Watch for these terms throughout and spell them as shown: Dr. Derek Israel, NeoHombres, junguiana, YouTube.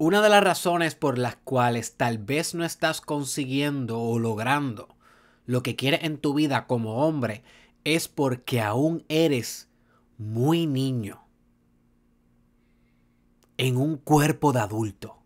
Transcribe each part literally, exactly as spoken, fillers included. Una de las razones por las cuales tal vez no estás consiguiendo o logrando lo que quieres en tu vida como hombre es porque aún eres muy niño en un cuerpo de adulto.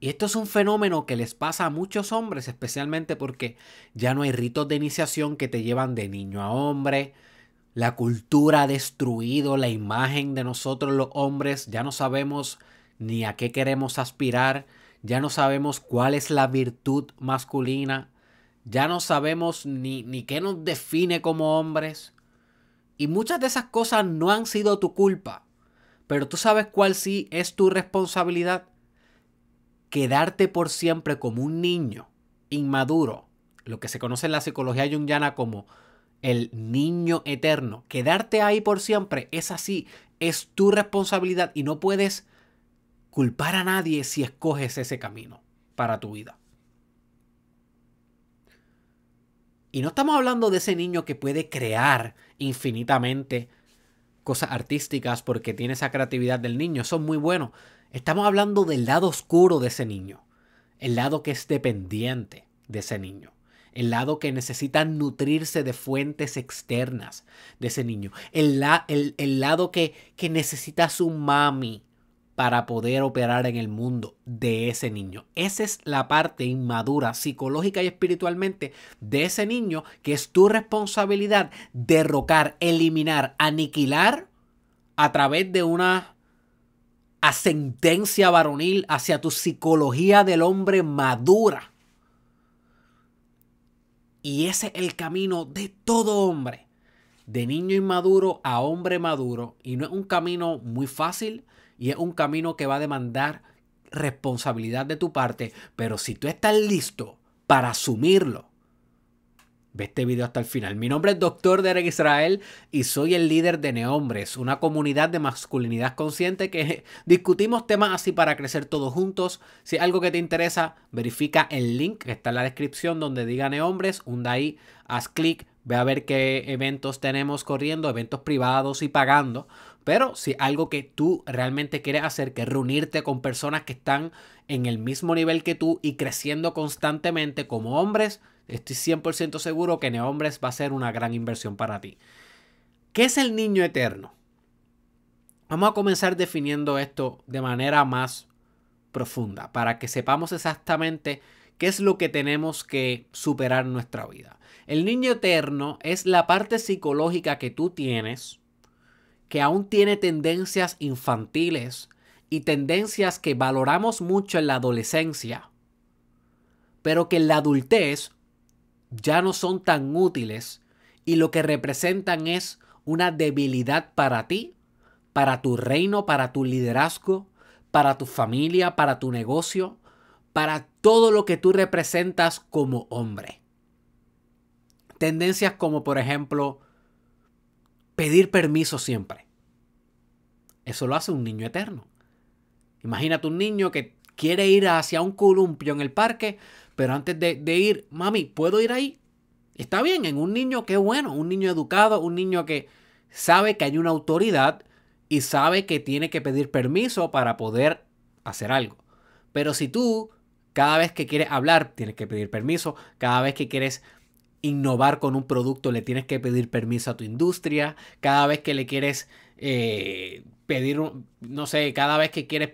Y esto es un fenómeno que les pasa a muchos hombres, especialmente porque ya no hay ritos de iniciación que te llevan de niño a hombre. La cultura ha destruido la imagen de nosotros los hombres. Ya no sabemos ni a qué queremos aspirar. Ya no sabemos cuál es la virtud masculina. Ya no sabemos ni, ni qué nos define como hombres. Y muchas de esas cosas no han sido tu culpa. Pero tú sabes cuál sí es tu responsabilidad. Quedarte por siempre como un niño inmaduro, lo que se conoce en la psicología junguiana como el niño eterno, quedarte ahí por siempre, es así, es tu responsabilidad y no puedes culpar a nadie si escoges ese camino para tu vida. Y no estamos hablando de ese niño que puede crear infinitamente cosas artísticas porque tiene esa creatividad del niño, eso es muy bueno. Estamos hablando del lado oscuro de ese niño, el lado que es dependiente de ese niño, el lado que necesita nutrirse de fuentes externas de ese niño, el, la, el, el lado que, que necesita su mami para poder operar en el mundo de ese niño. Esa es la parte inmadura, psicológica y espiritualmente de ese niño que es tu responsabilidad derrocar, eliminar, aniquilar a través de una ascendencia varonil hacia tu psicología del hombre madura. Y ese es el camino de todo hombre, de niño inmaduro a hombre maduro, y no es un camino muy fácil y es un camino que va a demandar responsabilidad de tu parte, pero si tú estás listo para asumirlo, ve este video hasta el final. Mi nombre es doctor Derek Israel y soy el líder de NeoHombres, una comunidad de masculinidad consciente que discutimos temas así para crecer todos juntos. Si es algo que te interesa, verifica el link que está en la descripción donde diga NeoHombres, hunda ahí, haz clic, ve a ver qué eventos tenemos corriendo, eventos privados y pagando. Pero si algo que tú realmente quieres hacer, que es reunirte con personas que están en el mismo nivel que tú y creciendo constantemente como hombres, estoy cien por ciento seguro que NeoHombres va a ser una gran inversión para ti. ¿Qué es el niño eterno? Vamos a comenzar definiendo esto de manera más profunda para que sepamos exactamente qué es lo que tenemos que superar en nuestra vida. El niño eterno es la parte psicológica que tú tienes que aún tiene tendencias infantiles y tendencias que valoramos mucho en la adolescencia, pero que en la adultez ya no son tan útiles y lo que representan es una debilidad para ti, para tu reino, para tu liderazgo, para tu familia, para tu negocio, para todo lo que tú representas como hombre. Tendencias como, por ejemplo, pedir permiso siempre. Eso lo hace un niño eterno. Imagínate un niño que quiere ir hacia un columpio en el parque, pero antes de, de ir, mami, ¿puedo ir ahí? Está bien, en un niño que bueno, un niño educado, un niño que sabe que hay una autoridad y sabe que tiene que pedir permiso para poder hacer algo. Pero si tú, cada vez que quieres hablar, tienes que pedir permiso, cada vez que quieres innovar con un producto le tienes que pedir permiso a tu industria, cada vez que le quieres eh, pedir, no sé, cada vez que quieres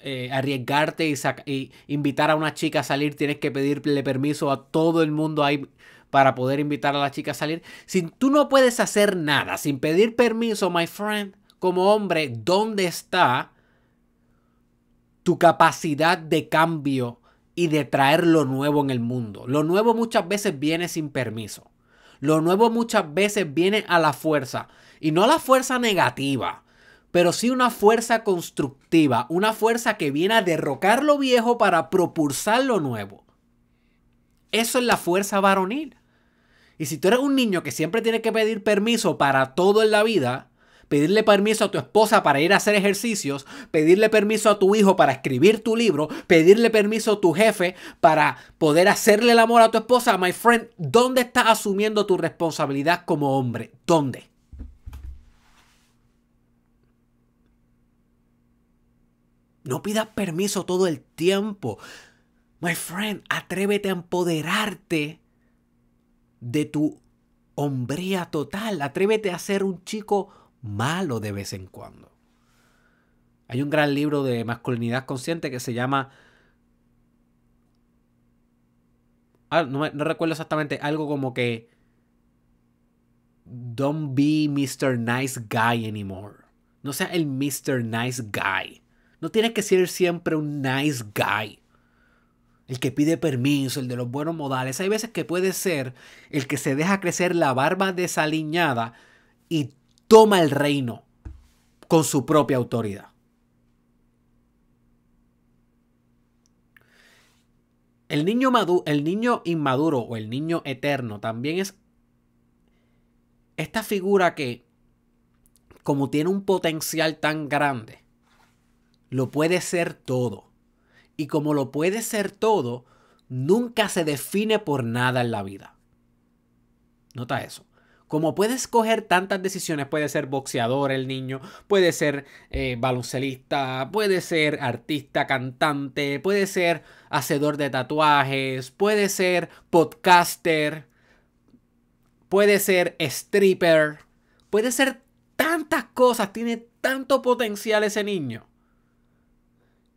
eh, arriesgarte y, y invitar a una chica a salir, tienes que pedirle permiso a todo el mundo ahí para poder invitar a la chica a salir. Si tú no puedes hacer nada sin pedir permiso, my friend, como hombre, ¿dónde está tu capacidad de cambio y de traer lo nuevo en el mundo? Lo nuevo muchas veces viene sin permiso. Lo nuevo muchas veces viene a la fuerza. Y no a la fuerza negativa, pero sí una fuerza constructiva. Una fuerza que viene a derrocar lo viejo para propulsar lo nuevo. Eso es la fuerza varonil. Y si tú eres un niño que siempre tiene que pedir permiso para todo en la vida, pedirle permiso a tu esposa para ir a hacer ejercicios, pedirle permiso a tu hijo para escribir tu libro, pedirle permiso a tu jefe para poder hacerle el amor a tu esposa, my friend, ¿dónde estás asumiendo tu responsabilidad como hombre? ¿Dónde? No pidas permiso todo el tiempo. My friend, atrévete a empoderarte de tu hombría total. Atrévete a ser un chico malo de vez en cuando. Hay un gran libro de masculinidad consciente que se llama... Ah, no, no recuerdo exactamente, algo como que... Don't be mister Nice Guy anymore. No seas el mister Nice Guy. No tienes que ser siempre un nice guy. El que pide permiso, el de los buenos modales. Hay veces que puede ser el que se deja crecer la barba desaliñada y toma el reino con su propia autoridad. El niño maduro, el niño inmaduro o el niño eterno también es esta figura que, como tiene un potencial tan grande, lo puede ser todo. Y como lo puede ser todo, nunca se define por nada en la vida. Nota eso. Como puede escoger tantas decisiones, puede ser boxeador el niño, puede ser eh, baloncelista, puede ser artista, cantante, puede ser hacedor de tatuajes, puede ser podcaster, puede ser stripper, puede ser tantas cosas, tiene tanto potencial ese niño,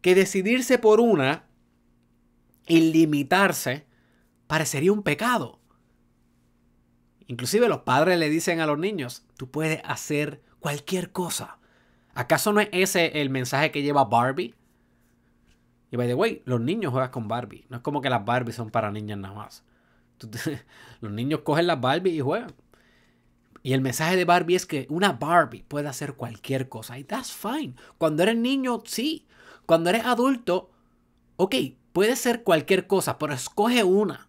que decidirse por una y limitarse parecería un pecado. Inclusive los padres le dicen a los niños, tú puedes hacer cualquier cosa. ¿Acaso no es ese el mensaje que lleva Barbie? Y by the way, los niños juegan con Barbie. No es como que las Barbies son para niñas nada más. Los niños cogen las Barbie y juegan. Y el mensaje de Barbie es que una Barbie puede hacer cualquier cosa. Y that's fine. Cuando eres niño, sí. Cuando eres adulto, ok, puede ser cualquier cosa, pero escoge una.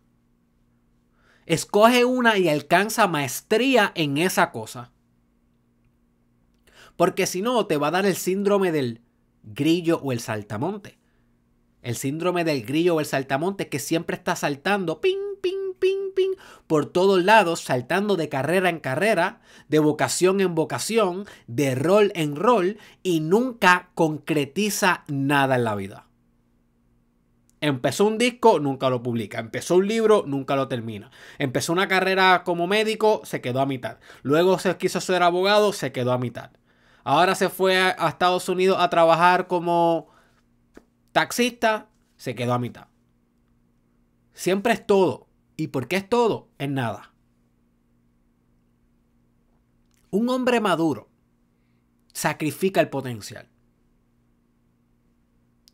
Escoge una y alcanza maestría en esa cosa. Porque si no, te va a dar el síndrome del grillo o el saltamonte. El síndrome del grillo o el saltamonte que siempre está saltando, ping, ping, ping, ping, por todos lados, saltando de carrera en carrera, de vocación en vocación, de rol en rol, y nunca concretiza nada en la vida. Empezó un disco, nunca lo publica. Empezó un libro, nunca lo termina. Empezó una carrera como médico, se quedó a mitad. Luego se quiso ser abogado, se quedó a mitad. Ahora se fue a Estados Unidos a trabajar como taxista, se quedó a mitad. Siempre es todo. ¿Y por qué es todo? Es nada. Un hombre maduro sacrifica el potencial.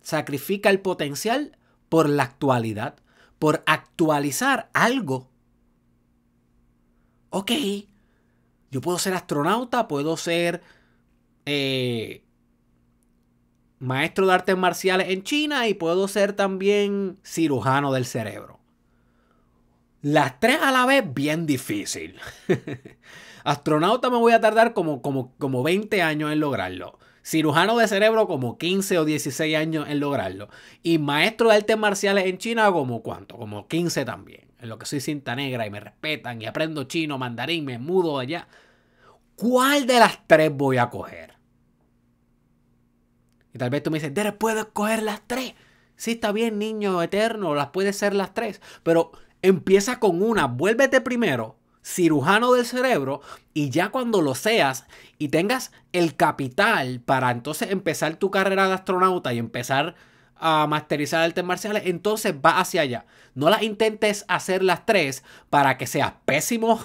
Sacrifica el potencial por la actualidad, por actualizar algo. Ok, yo puedo ser astronauta, puedo ser eh, maestro de artes marciales en China y puedo ser también cirujano del cerebro. Las tres a la vez, bien difícil. Astronauta me voy a tardar como, como, como veinte años en lograrlo. Cirujano de cerebro como quince o dieciséis años en lograrlo. Y maestro de artes marciales en China como ¿cuánto? Como quince también. En lo que soy cinta negra y me respetan y aprendo chino, mandarín, me mudo allá. ¿Cuál de las tres voy a coger? Y tal vez tú me dices, Derek, ¿puedo escoger las tres? Sí, está bien, niño eterno, las puedes ser las tres. Pero empieza con una, vuélvete primero cirujano del cerebro, y ya cuando lo seas y tengas el capital para entonces empezar tu carrera de astronauta y empezar a masterizar artes marciales, entonces va hacia allá. No las intentes hacer las tres para que seas pésimo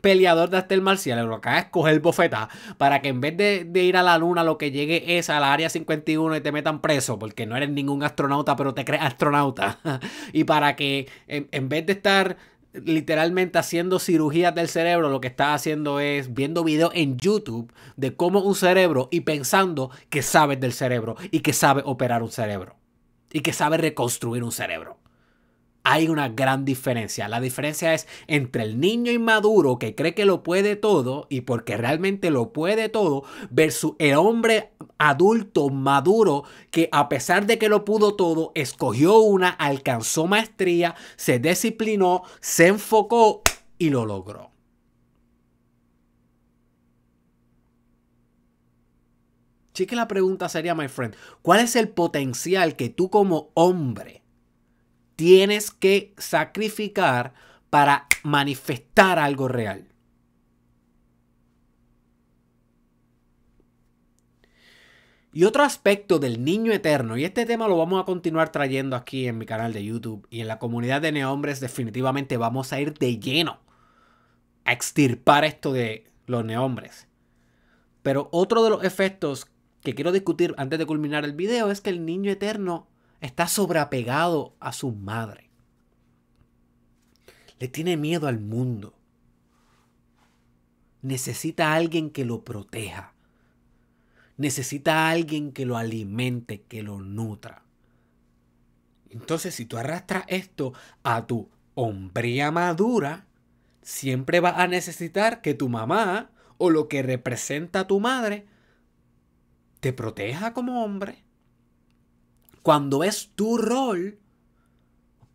peleador de artes marciales. Lo que hagas es coger bofetá para que en vez de, de ir a la luna, lo que llegue es a la área cincuenta y uno y te metan preso porque no eres ningún astronauta, pero te crees astronauta. Y para que en, en vez de estar literalmente haciendo cirugías del cerebro, lo que está haciendo es viendo videos en YouTube de cómo un cerebro y pensando que sabes del cerebro y que sabes operar un cerebro y que sabes reconstruir un cerebro. Hay una gran diferencia. La diferencia es entre el niño inmaduro que cree que lo puede todo y porque realmente lo puede todo, versus el hombre adulto maduro que a pesar de que lo pudo todo, escogió una, alcanzó maestría, se disciplinó, se enfocó y lo logró. Así que la pregunta sería, my friend, ¿cuál es el potencial que tú como hombre tienes que sacrificar para manifestar algo real? Y otro aspecto del niño eterno, y este tema lo vamos a continuar trayendo aquí en mi canal de YouTube y en la comunidad de NeoHombres, definitivamente vamos a ir de lleno a extirpar esto de los NeoHombres. Pero otro de los efectos que quiero discutir antes de culminar el video es que el niño eterno está sobreapegado a su madre. Le tiene miedo al mundo. Necesita a alguien que lo proteja. Necesita a alguien que lo alimente, que lo nutra. Entonces, si tú arrastras esto a tu hombría madura, siempre vas a necesitar que tu mamá o lo que representa a tu madre te proteja como hombre. Cuando es tu rol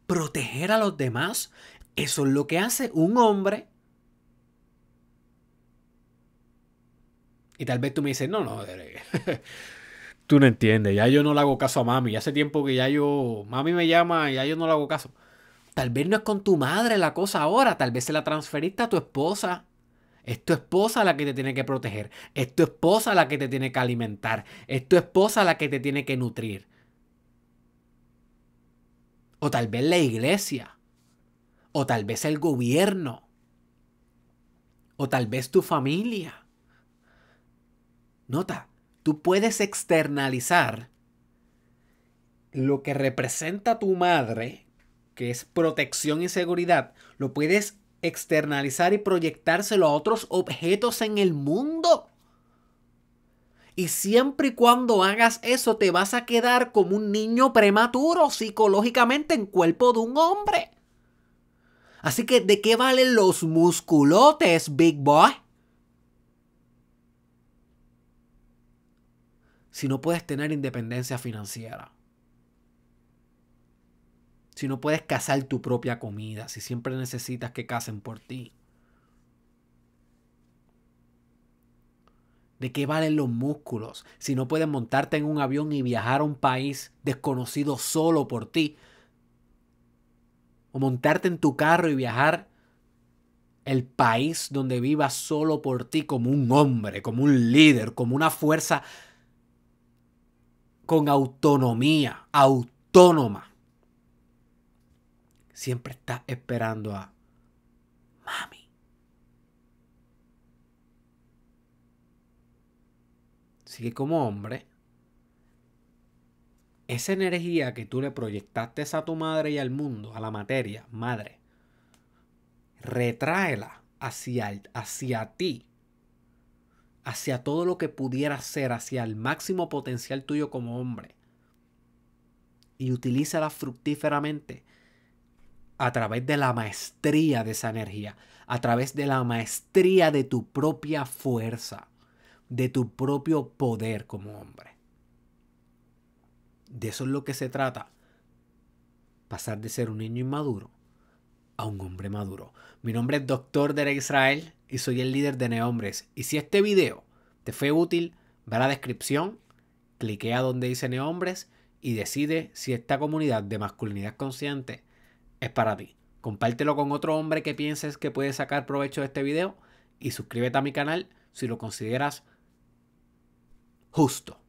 proteger a los demás, eso es lo que hace un hombre. Y tal vez tú me dices, no, no, Derek, tú no entiendes, ya yo no le hago caso a mami, ya hace tiempo que ya yo, mami me llama y ya yo no le hago caso. Tal vez no es con tu madre la cosa ahora, tal vez se la transferiste a tu esposa. Es tu esposa la que te tiene que proteger, es tu esposa la que te tiene que alimentar, es tu esposa la que te tiene que nutrir. O tal vez la iglesia, o tal vez el gobierno, o tal vez tu familia. Nota, tú puedes externalizar lo que representa tu madre, que es protección y seguridad, lo puedes externalizar y proyectárselo a otros objetos en el mundo. Y siempre y cuando hagas eso, te vas a quedar como un niño prematuro psicológicamente en cuerpo de un hombre. Así que, ¿de qué valen los musculotes, big boy? Si no puedes tener independencia financiera, si no puedes cazar tu propia comida, si siempre necesitas que cacen por ti, ¿de qué valen los músculos? Si no puedes montarte en un avión y viajar a un país desconocido solo por ti, o montarte en tu carro y viajar el país donde vivas solo por ti como un hombre, como un líder, como una fuerza con autonomía, autónoma. Siempre estás esperando a mami. Así que como hombre, esa energía que tú le proyectaste a tu madre y al mundo, a la materia, madre, retráela hacia, hacia ti, hacia todo lo que pudiera ser, hacia el máximo potencial tuyo como hombre. Y utilízala fructíferamente a través de la maestría de esa energía, a través de la maestría de tu propia fuerza, de tu propio poder como hombre. De eso es lo que se trata, pasar de ser un niño inmaduro a un hombre maduro. Mi nombre es doctor Derek Israel y soy el líder de NeoHombres. Y si este video te fue útil, ve a la descripción, cliquea donde dice NeoHombres y decide si esta comunidad de masculinidad consciente es para ti. Compártelo con otro hombre que pienses que puede sacar provecho de este video y suscríbete a mi canal si lo consideras justo.